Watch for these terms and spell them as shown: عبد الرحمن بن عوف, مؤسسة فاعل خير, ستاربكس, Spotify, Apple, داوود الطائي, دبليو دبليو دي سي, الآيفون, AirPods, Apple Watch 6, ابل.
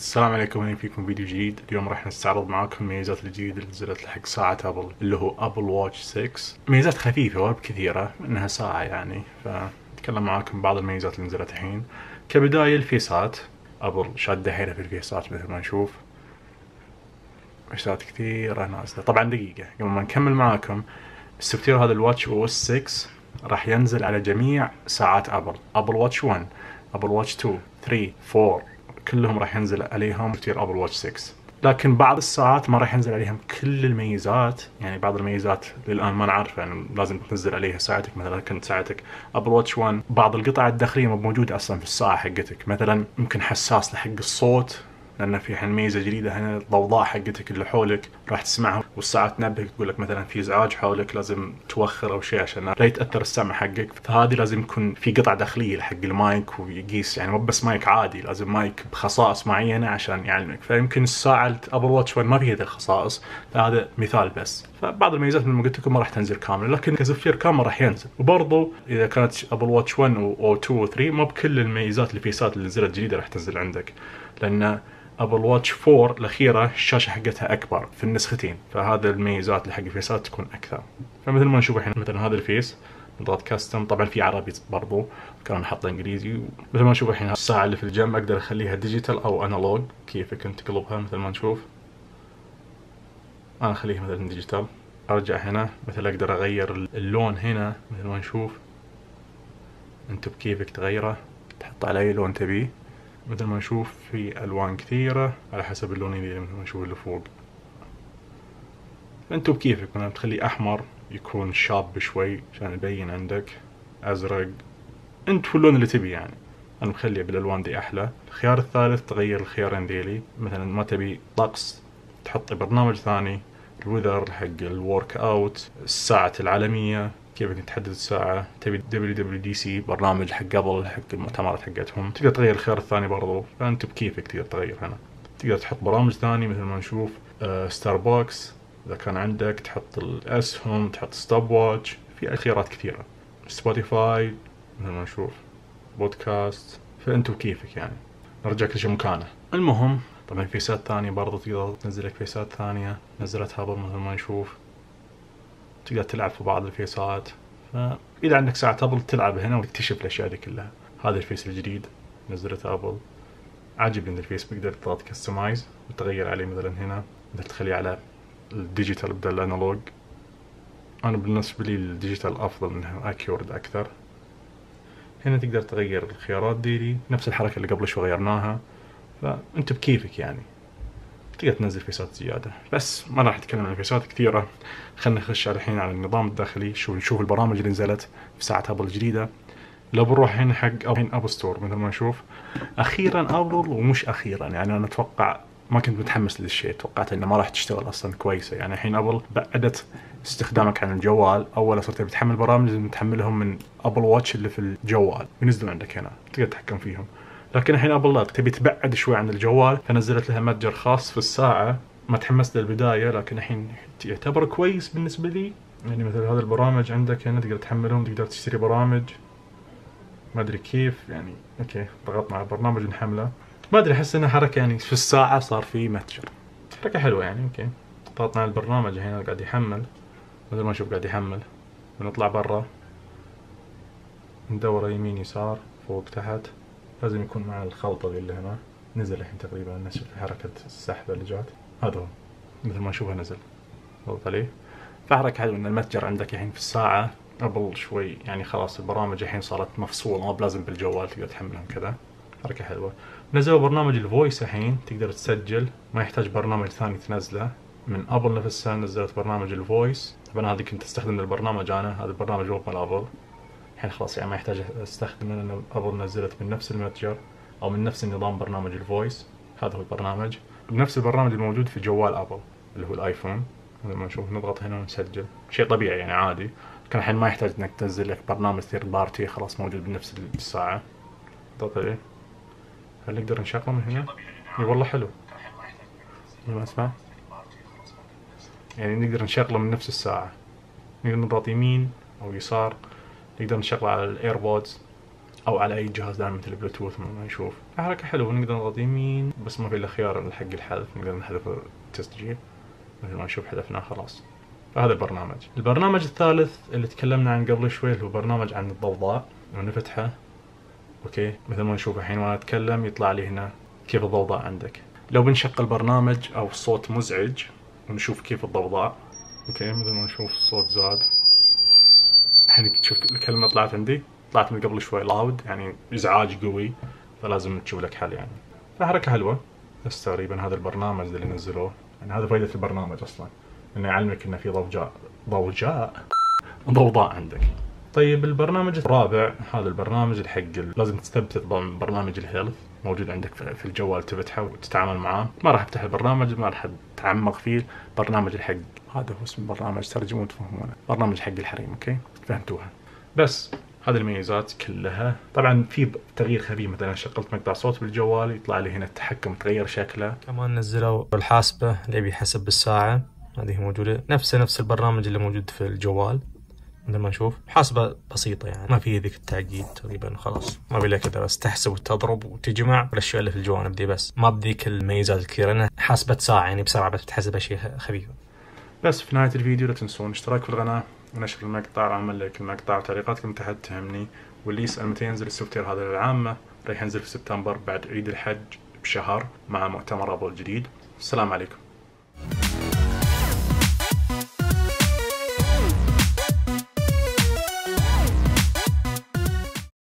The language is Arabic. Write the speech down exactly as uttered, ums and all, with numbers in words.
السلام عليكم، هنا فيكم فيديو جديد. اليوم راح نستعرض معاكم الميزات الجديدة اللي نزلت لحق ساعة ابل اللي هو ابل واتش ستة. ميزات خفيفة وب كثيرة انها ساعة يعني، فنتكلم معاكم بعض الميزات اللي نزلت الحين. كبداية الفيسات، ابل شادة حيلها في الفيسات مثل ما نشوف، فيسات كثيرة نازلة. طبعا دقيقة قبل ما نكمل معاكم، السوفتوير هذا الواتش او اس ستة راح ينزل على جميع ساعات ابل، ابل واتش واحد، ابل واتش اثنين ثلاثة أربعة، كلهم راح ينزل عليهم سوفتوير ابل واتش ستة. لكن بعض الساعات ما راح ينزل عليهم كل الميزات، يعني بعض الميزات للان ما نعرفها، يعني لازم تنزل عليها ساعتك. مثلا كنت ساعتك ابل واتش واحد بعض القطع الداخليه مو موجوده اصلا في الساعه حقتك، مثلا ممكن حساس لحق الصوت، لان في حين ميزه جديده هنا الضوضاء حقتك اللي حولك راح تسمعها، والساعه تنبهك تقول لك مثلا في ازعاج حولك لازم توخر او شيء عشان لا يتاثر السمع حقك. فهذه لازم يكون في قطع داخليه لحق المايك ويقيس، يعني مو بس مايك عادي، لازم مايك بخصائص معينه عشان يعلمك. فيمكن الساعه ابل واتش ما فيها هذه الخصائص، فهذا مثال بس. فبعض الميزات مثل ما قلت لكم ما راح تنزل كامله، لكن كسوفتوير كامل راح ينزل. وبرضه اذا كانت ابل واتش واحد او اثنين او ثلاثة مو بكل الميزات الفيسات اللي نزلت جديده راح تنزل عندك، لان ابل واتش أربعة الاخيره الشاشه حقتها اكبر في النسختين، فهذا الميزات اللي حق الفيسات تكون اكثر. فمثل ما نشوف الحين، مثلا هذا الفيس نضغط كاستم، طبعا في عربي برضو كانوا حاطين انجليزي. مثل ما نشوف الحين الساعه اللي في الجنب اقدر اخليها ديجيتال او انالوج، كيفك انت تقلبها. مثل ما نشوف انا اخليها مثلا ديجيتال، ارجع هنا مثلا اقدر اغير اللون هنا، مثل ما نشوف انت بكيفك تغيره، تحط على اي لون تبيه. مثل ما نشوف في الوان كثيره على حسب اللون اللي مثل ما نشوف اللي فوق، فانتو بكيفك. مثلا بتخلي احمر يكون شاب شوي عشان يبين عندك، ازرق، انت واللون اللي تبي. يعني انا مخليه بالالوان دي احلى. الخيار الثالث تغير الخيارين ذيلي، مثلا ما تبي طقس تحط برنامج ثاني، الوذر حق الورك اوت، الساعه العالميه كيفك تحدد الساعة، تبي دبليو دبليو دي سي برنامج حق قبل حق المؤتمرات حقتهم، تقدر تغير الخيار الثاني برضو، فأنت بكيفك تقدر تغير هنا. تقدر تحط برامج ثاني مثل ما نشوف، آه ستاربكس إذا كان عندك، تحط الأسهم، تحط ستوب واتش، في خيارات كثيرة، سبوتيفاي مثل ما نشوف، بودكاست، فأنت بكيفك يعني. نرجع كل شيء مكانه. المهم طبعا فيسات ثانية برضو تقدر تنزل لك فيسات ثانية، نزلتها برضو مثل ما نشوف، تقدر تلعب في بعض الفيسات. فاذا عندك ساعه ابل تلعب هنا وتكتشف الاشياء دي كلها. هذا الفيس الجديد نزلته ابل، عاجبني الفيس، تقدر تضغط كستمايز وتغير عليه. مثلا هنا تقدر تخليه على الديجيتال بدل الانالوج، انا بالنسبه لي الديجيتال افضل انها اكيورد اكثر. هنا تقدر تغير الخيارات دي، نفس الحركه اللي قبل شوي غيرناها، فانت بكيفك يعني. تقدر تنزل فيسات زياده، بس ما راح نتكلم عن فيسات كثيره. خلينا نخش الحين على النظام الداخلي، شو نشوف البرامج اللي نزلت في ساعه ابل الجديده. لو بنروح هنا حق اب ستور مثل ما نشوف، اخيرا ابل، ومش اخيرا يعني، انا اتوقع ما كنت متحمس للشيء، توقعت انه ما راح تشتغل اصلا كويسه. يعني الحين ابل بعدت استخدامك عن الجوال، اول صرت بتحمل برامج لازم تحملهم من ابل واتش اللي في الجوال ينزلوا عندك هنا، تقدر تتحكم فيهم. لكن الحين ابل لا تبي تبعد شوي عن الجوال، فنزلت لها متجر خاص في الساعه. ما تحمست للبدايه، لكن الحين يعتبر كويس بالنسبه لي. يعني مثل هذه البرامج عندك هنا تقدر تحملهم، تقدر تشتري برامج، ما ادري كيف يعني. اوكي ضغطنا على البرنامج نحمله، ما ادري احس انها حركه يعني في الساعه صار في متجر، حركه حلوه يعني. اوكي ضغطنا على البرنامج هنا قاعد يحمل، مثل ما نشوف قاعد يحمل، ونطلع برا ندور يمين يسار فوق تحت، لازم يكون مع الخلطة اللي هنا. نزل الحين تقريبا، نشوف حركة السحب اللي جات، هذا هو مثل ما نشوفها نزل، ضغط عليه. فحركة حلوة ان المتجر عندك الحين في الساعة قبل شوي، يعني خلاص البرامج الحين صارت مفصولة، ما بلازم بالجوال تقدر تحملهم كذا، حركة حلوة. نزلوا برنامج الفويس الحين، تقدر تسجل، ما يحتاج برنامج ثاني تنزله من ابل نفسها، نزلت برنامج الفويس. طبعا هذه كنت استخدم البرنامج انا، هذا البرنامج هو مال ابل الحين، خلاص يعني ما يحتاج استخدمه لأن أبل نزلت من نفس المتجر أو من نفس النظام برنامج الفويس. هذا هو البرنامج، بنفس البرنامج الموجود في جوال أبل اللي هو الآيفون. لما نشوف نضغط هنا ونسجل، شيء طبيعي يعني عادي. لكن الحين ما يحتاج إنك تنزل لك برنامج ثيرد بارتي، خلاص موجود بنفس الساعة. ضغط عليه، هل نقدر نشغله من هنا؟ إي والله حلو. ما أسمع؟ يعني نقدر نشغله من نفس الساعة، نقدر نضغط يمين أو يسار، نقدر نشغله على الايربودز او على اي جهاز دعم البلوتوث ما نشوف. حركه حلوه نقدر نغطي يمين بس ما في الا خيار حق الحذف، نقدر نحذف التسجيل مثل ما نشوف حذفناه خلاص. فهذا البرنامج. البرنامج الثالث اللي تكلمنا عنه قبل شوي اللي هو برنامج عن الضوضاء، ونفتحه اوكي مثل ما نشوف الحين وانا اتكلم يطلع لي هنا كيف الضوضاء عندك. لو بنشغل البرنامج او صوت مزعج ونشوف كيف الضوضاء اوكي مثل ما نشوف الصوت زاد. الحين تشوف الكلمه طلعت عندي، طلعت من قبل شوي لاود يعني ازعاج قوي، فلازم تشوف لك حل يعني. فحركه حلوه بس تقريبا هذا البرنامج اللي نزلوه يعني. هذا فائده البرنامج اصلا انه يعلمك انه في ضوجاء ضوجاء ضوضاء عندك. طيب البرنامج الرابع هذا البرنامج حق لازم تثبت برنامج الهيلث موجود عندك في الجوال تفتحه وتتعامل معاه. ما راح افتح البرنامج ما راح اتعمق فيه. برنامج الحق هذا هو اسم البرنامج، ترجموه تفهمونه، برنامج حق الحريم اوكي فهمتوها. بس هذه الميزات كلها. طبعا في تغيير خفيف مثلا شغلت مقطع صوت بالجوال يطلع لي هنا التحكم تغير شكله. كمان نزلوا الحاسبه اللي بيحسب بالساعه، هذه موجوده نفس نفس البرنامج اللي موجود في الجوال مثل ما نشوف. حاسبه بسيطه يعني ما في ذيك التعقيد تقريبا خلاص، ما بلا كذا بس تحسب وتضرب وتجمع والاشياء اللي في الجوانب دي، بس ما بذيك الميزات الكثيره. انا حاسبه ساعه يعني بسرعه بس بتحسب اشياء خفيفه. بس في نهايه الفيديو لا تنسون اشتراك في القناه ونشر المقطع، عمل لك المقطع وتعليقاتكم تحت تهمني. واللي يسال متى ينزل السوفت وير هذا للعامه، راح ينزل في سبتمبر بعد عيد الحج بشهر مع مؤتمر ابل الجديد. السلام عليكم.